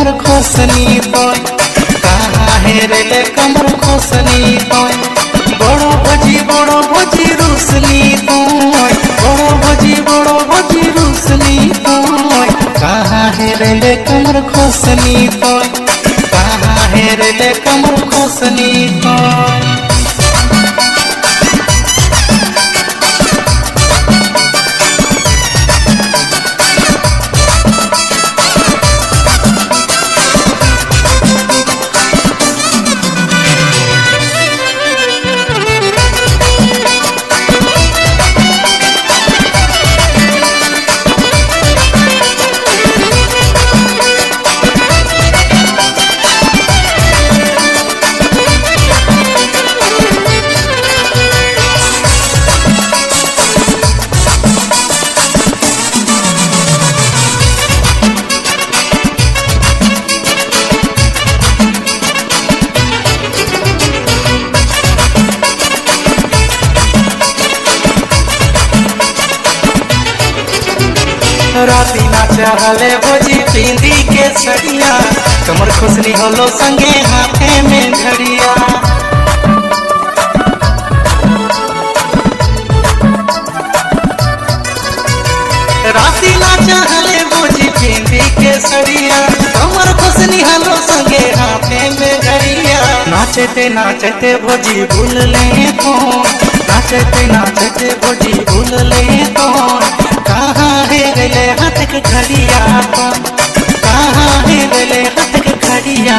कमर खोसनी पाए, कहाँ हेरे ले कमर खोसनी पाए। बड़ो भोजी रूसनी पाए, बड़ो भोजी रूसनी पाए। कहाँ हेरे ले कमर खोसनी पाए, कहाँ हेरे ले कमर खोसनी पाए। राती नाचा हले भोजी पिंदी के सड़िया, कमर खुसनी हलो संगे हाथे में घड़िया। राती नाचा हले भोजी पिंदी के सड़िया, कमर खुसनी हलो संगे हाथे में घड़िया। नाचते नाचते भोजी भूल ले तो, नाचते नाचते भोजी भूल ले तो, कहाँ हेरे ले हाथ के घड़िया, कहाँ हेरे ले हाथ के घड़िया।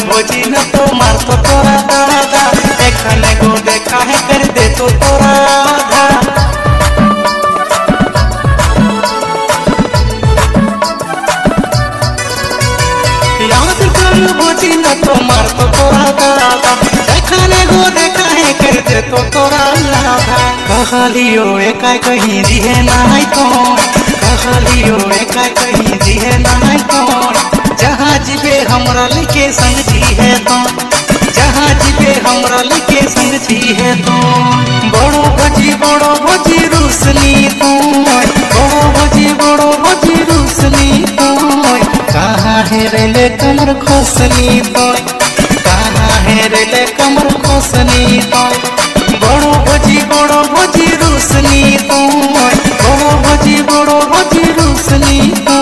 भोजी न तो मार तो तोरा दादा, देखा ने गो देखा है कर दे तो तोरा आधा। याद कर भोजी न तो मार तो तोरा दादा, देखा ने गो देखा है कर दे तो तोरा आधा। कहलियो एकाय कहीं दिहे नाय तो, कहलियो एकाय कहीं दिहे नाय तो। जहाँ जीवे हमरा लेके संग जी है तो, जहाँ जीवे हमरा लेके संग जी है तो। बड़ो भोजी रूसनी तो, बड़ो भोजी रूसनी तो। कहाँ हेरे ले कमर खोसनी तो, कहाँ हेरे ले कमर खोसनी तो। बड़ो भोजी रूसनी तो, बड़ो भोजी रूसनी तो।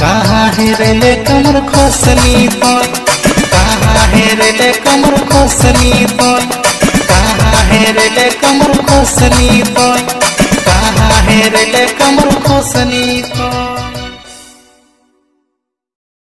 कहाँ हेरे ले कमर खोसनी पाए, कहाँ हेरे ले कमर खोसनी पाए, कहाँ हेरे ले कमर खोसनी पाए, कहाँ हेरे ले कमर खोसनी पाए।